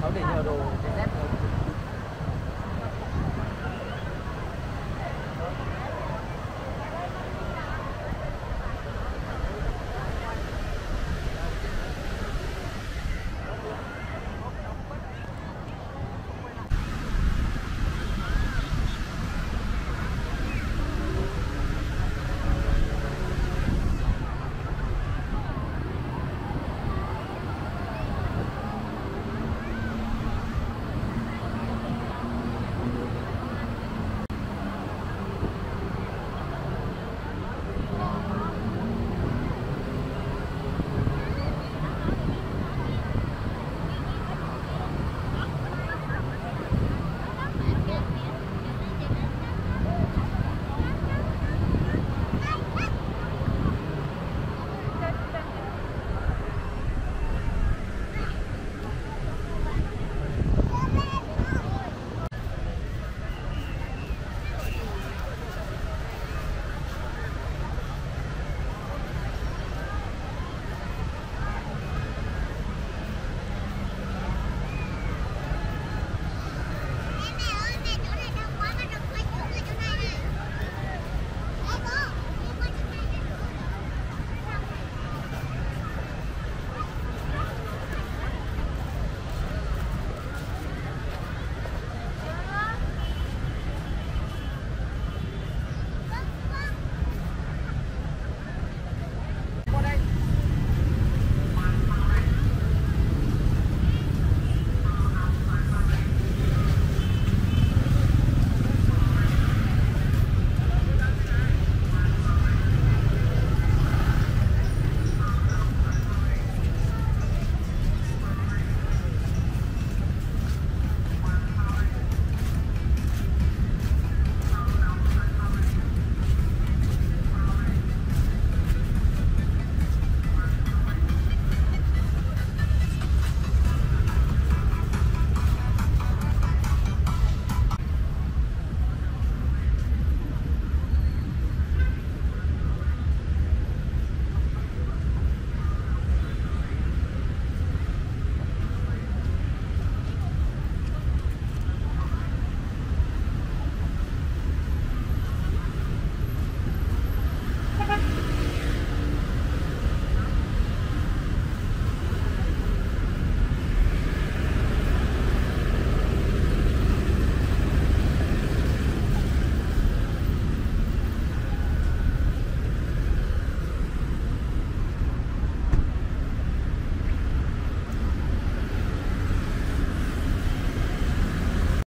好点热度。